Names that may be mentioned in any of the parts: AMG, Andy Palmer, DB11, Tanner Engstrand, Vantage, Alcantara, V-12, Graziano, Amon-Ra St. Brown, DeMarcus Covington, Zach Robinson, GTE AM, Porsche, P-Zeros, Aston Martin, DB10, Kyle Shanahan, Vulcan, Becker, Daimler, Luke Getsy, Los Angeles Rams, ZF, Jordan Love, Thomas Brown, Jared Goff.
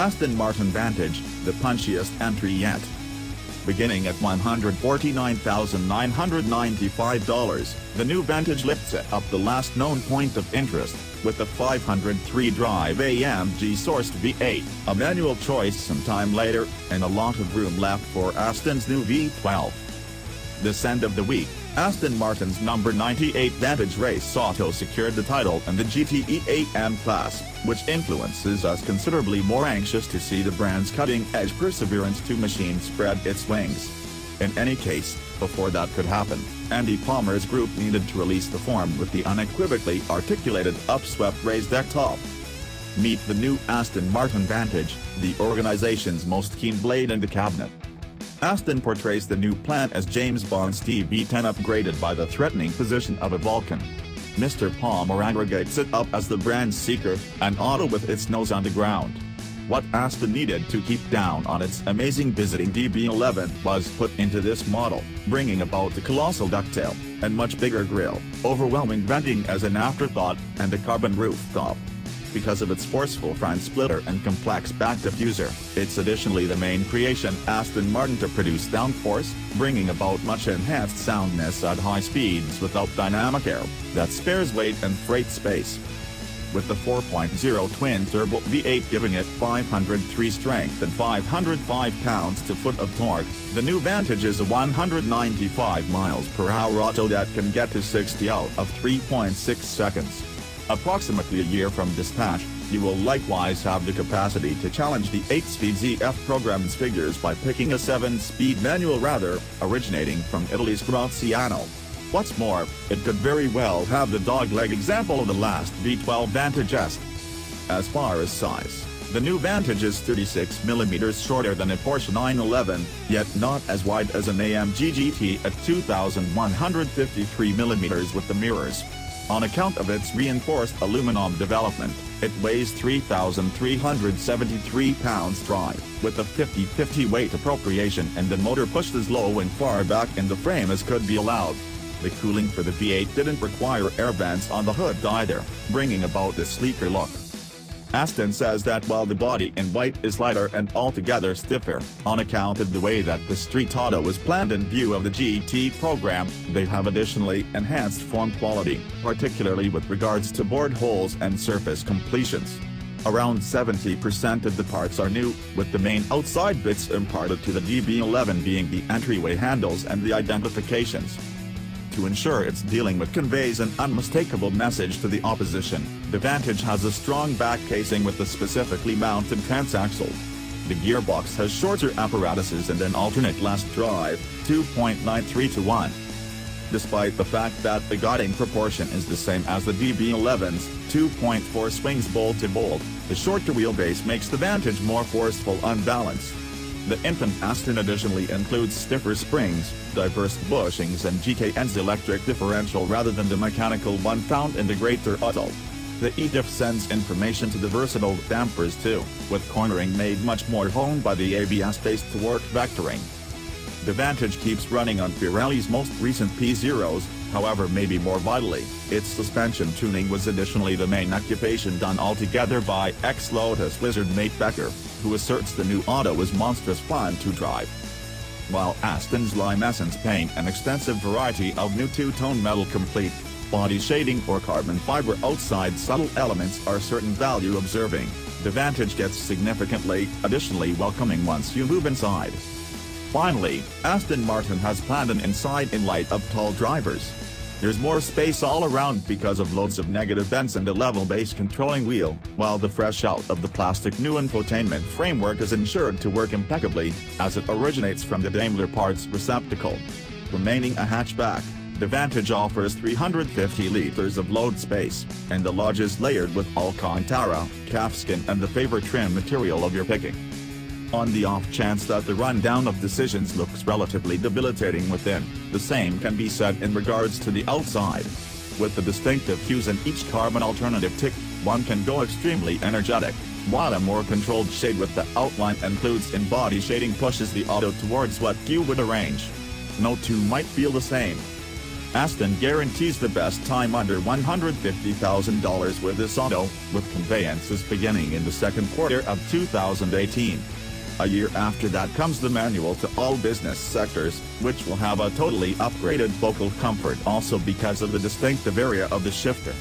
Aston Martin Vantage, the punchiest entry yet. Beginning at $149,995, the new Vantage lifts it up the last known point of interest, with a 503 drive AMG sourced V8, a manual choice sometime later, and a lot of room left for Aston's new V12. This end of the week, Aston Martin's number 98 Vantage Race Auto secured the title in the GTE AM class, which influences us considerably more anxious to see the brand's cutting-edge perseverance to machine spread its wings. In any case, before that could happen, Andy Palmer's group needed to release the form with the unequivocally articulated upswept raised deck top. Meet the new Aston Martin Vantage, the organization's most keen blade in the cabinet. Aston portrays the new plant as James Bond's DB10 upgraded by the threatening position of a Vulcan. Mr. Palmer aggregates it up as the brand's seeker, an auto with its nose on the ground. What Aston needed to keep down on its amazing visiting DB11 was put into this model, bringing about the colossal ducktail, and much bigger grille, overwhelming venting as an afterthought, and the carbon rooftop. Because of its forceful front splitter and complex back diffuser, it's additionally the main creation Aston Martin to produce downforce, bringing about much enhanced soundness at high speeds without dynamic air, that spares weight and freight space. With the 4.0 twin-turbo V8 giving it 503 strength and 505 pounds-to-foot of torque, the new Vantage is a 195 mph auto that can get to 60 out of 3.6 seconds. Approximately a year from dispatch, you will likewise have the capacity to challenge the 8-speed ZF program's figures by picking a 7-speed manual rather, originating from Italy's Graziano. What's more, it could very well have the dogleg example of the last V12 Vantage S. As far as size, the new Vantage is 36 mm shorter than a Porsche 911, yet not as wide as an AMG GT at 2,153 mm with the mirrors. On account of its reinforced aluminum development, it weighs 3,373 pounds dry, with a 50-50 weight appropriation and the motor pushed as low and far back in the frame as could be allowed. The cooling for the V8 didn't require air vents on the hood either, bringing about a sleeker look. Aston says that while the body in white is lighter and altogether stiffer, on account of the way that the street auto was planned in view of the GT program, they have additionally enhanced form quality, particularly with regards to board holes and surface completions. Around 70% of the parts are new, with the main outside bits imparted to the DB11 being the entryway handles and the identifications. To ensure its dealing with conveys an unmistakable message to the opposition, the Vantage has a strong back casing with a specifically mounted transaxle. The gearbox has shorter apparatuses and an alternate last drive, 2.93:1. Despite the fact that the guiding proportion is the same as the DB11's, 2.4 swings bolt to bolt, the shorter wheelbase makes the Vantage more forceful on balance. The infant Aston additionally includes stiffer springs, diverse bushings and GKN's electric differential rather than the mechanical one found in the greater auto. The EDIF sends information to the versatile dampers too, with cornering made much more honed by the ABS-based torque vectoring. The Vantage keeps running on Pirelli's most recent P-Zeros, however maybe more vitally, its suspension tuning was additionally the main occupation done altogether by ex-Lotus Lizard mate Becker, who asserts the new auto is monstrous fun to drive. While Aston's lime essence paint an extensive variety of new two-tone metal complete, body shading or carbon fiber outside subtle elements are certain value observing, the Vantage gets significantly additionally welcoming once you move inside. Finally, Aston Martin has planned an inside in light of tall drivers. There's more space all around because of loads of negative vents and a level base controlling wheel, while the fresh out of the plastic new infotainment framework is ensured to work impeccably, as it originates from the Daimler parts receptacle. Remaining a hatchback, the Vantage offers 350 liters of load space, and the lodge is layered with Alcantara, calfskin and the favorite trim material of your picking. On the off chance that the rundown of decisions looks relatively debilitating within, the same can be said in regards to the outside. With the distinctive hues in each carbon alternative tick, one can go extremely energetic, while a more controlled shade with the outline includes in body shading pushes the auto towards what you would arrange. No two might feel the same. Aston guarantees the best time under $150,000 with this auto, with conveyances beginning in the second quarter of 2018. A year after that comes the manual to all business sectors, which will have a totally upgraded vocal comfort also because of the distinctive area of the shifter.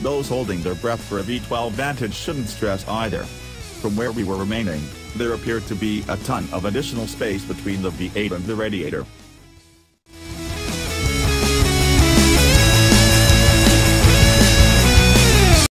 Those holding their breath for a V12 Vantage shouldn't stress either. From where we were remaining, there appeared to be a ton of additional space between the V8 and the radiator.